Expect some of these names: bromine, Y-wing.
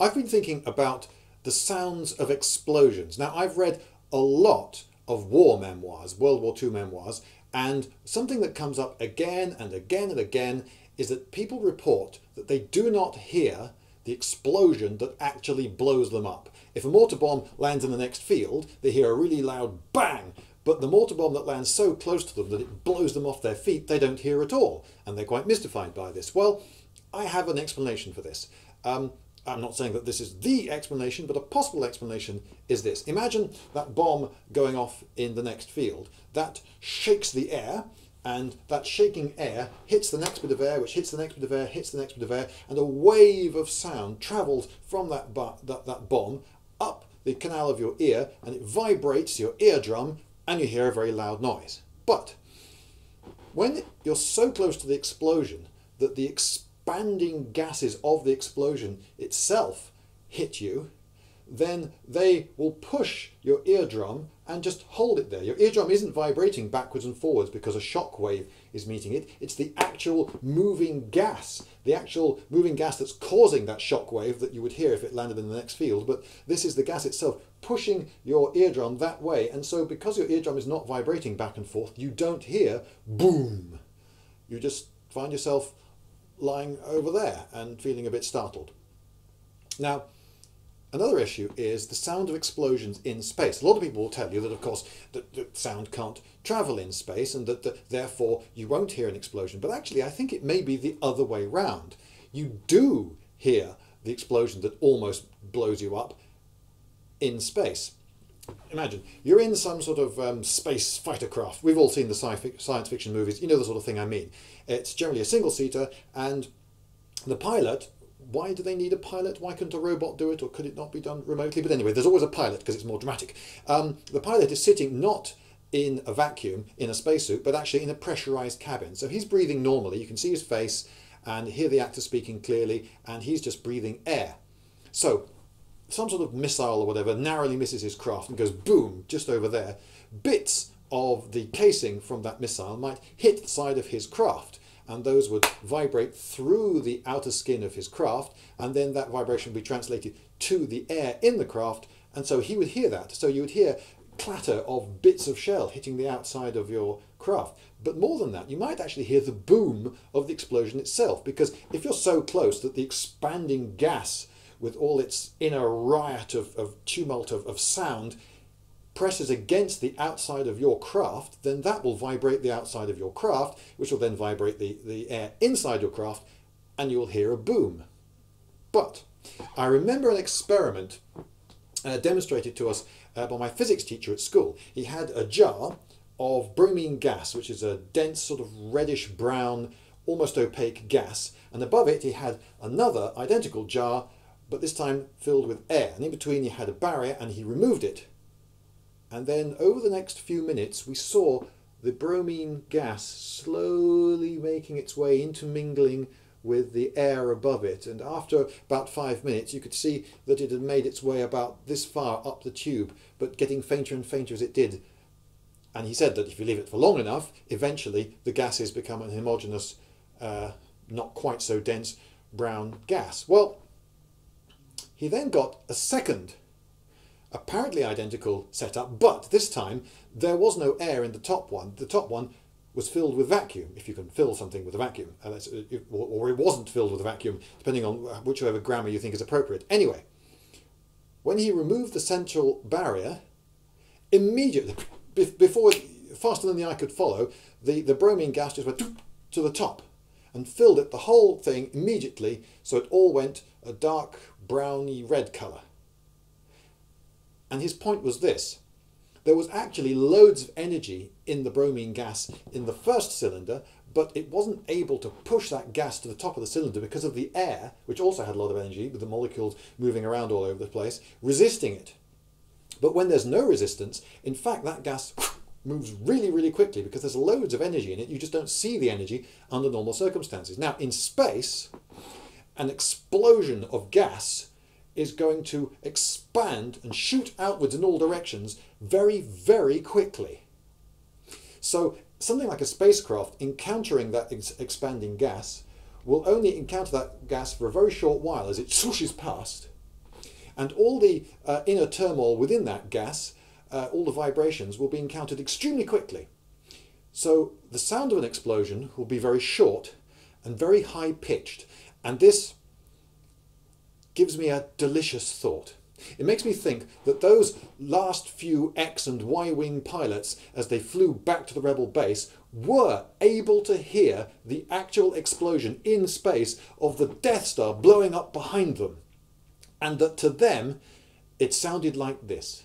I've been thinking about the sounds of explosions. Now, I've read a lot of war memoirs, World War II memoirs, and something that comes up again and again and again is that people report that they do not hear the explosion that actually blows them up. If a mortar bomb lands in the next field, they hear a really loud bang, but the mortar bomb that lands so close to them that it blows them off their feet, they don't hear at all, and they're quite mystified by this. Well, I have an explanation for this. I'm not saying that this is the explanation, but a possible explanation is this. Imagine that bomb going off in the next field. That shakes the air, and that shaking air hits the next bit of air, which hits the next bit of air, hits the next bit of air, and a wave of sound travels from that bomb up the canal of your ear, and it vibrates your eardrum, and you hear a very loud noise. But when you're so close to the explosion that the expanding gases of the explosion itself hit you, then they will push your eardrum and just hold it there. Your eardrum isn't vibrating backwards and forwards because a shock wave is meeting it. It's the actual moving gas, that's causing that shock wave that you would hear if it landed in the next field. But this is the gas itself pushing your eardrum that way. And so because your eardrum is not vibrating back and forth, you don't hear boom. You just find yourself lying over there and feeling a bit startled. Now, another issue is the sound of explosions in space. A lot of people will tell you that, of course, that sound can't travel in space and that therefore you won't hear an explosion. But actually, I think it may be the other way round. You do hear the explosion that almost blows you up in space. Imagine you're in some sort of space fighter craft. We've all seen the science fiction movies. You know the sort of thing I mean. It's generally a single-seater, and the pilot, why do they need a pilot? Why couldn't a robot do it, or could it not be done remotely? But anyway, there's always a pilot because it's more dramatic. The pilot is sitting not in a vacuum, in a spacesuit, but actually in a pressurized cabin. So he's breathing normally. You can see his face and hear the actor speaking clearly, and he's just breathing air. So some sort of missile or whatever narrowly misses his craft and goes boom just over there. Bits of the casing from that missile might hit the side of his craft, and those would vibrate through the outer skin of his craft, and then that vibration would be translated to the air in the craft, and so he would hear that. So you would hear clatter of bits of shell hitting the outside of your craft. But more than that, you might actually hear the boom of the explosion itself, because if you're so close that the expanding gas with all its inner riot of tumult, of sound, presses against the outside of your craft, then that will vibrate the outside of your craft, which will then vibrate the air inside your craft, and you'll hear a boom. But I remember an experiment demonstrated to us by my physics teacher at school. He had a jar of bromine gas, which is a dense sort of reddish-brown, almost opaque gas, and above it he had another identical jar, but this time filled with air, and in between you had a barrier, and he removed it. And then over the next few minutes we saw the bromine gas slowly making its way intermingling with the air above it, and after about 5 minutes you could see that it had made its way about this far up the tube, but getting fainter and fainter as it did. And he said that if you leave it for long enough, eventually the gases become an homogeneous, not quite so dense brown gas. Well, he then got a second apparently identical setup, but this time there was no air in the top one. The top one was filled with vacuum, if you can fill something with a vacuum, or it wasn't filled with a vacuum, depending on whichever grammar you think is appropriate. Anyway, when he removed the central barrier, immediately, faster than the eye could follow, the bromine gas just went to the top and filled it, the whole thing immediately, so it all went a dark browny red colour. And his point was this: there was actually loads of energy in the bromine gas in the first cylinder, but it wasn't able to push that gas to the top of the cylinder because of the air, which also had a lot of energy, with the molecules moving around all over the place, resisting it. But when there's no resistance, in fact, that gas moves really, really quickly because there's loads of energy in it. You just don't see the energy under normal circumstances. Now, in space, an explosion of gas is going to expand and shoot outwards in all directions very, very quickly. So something like a spacecraft encountering that expanding gas will only encounter that gas for a very short while as it swooshes past, And all the inner turmoil within that gas, all the vibrations, will be encountered extremely quickly. So the sound of an explosion will be very short and very high pitched. And this gives me a delicious thought. It makes me think that those last few X and Y-wing pilots, as they flew back to the Rebel base, were able to hear the actual explosion in space of the Death Star blowing up behind them. And that to them, it sounded like this.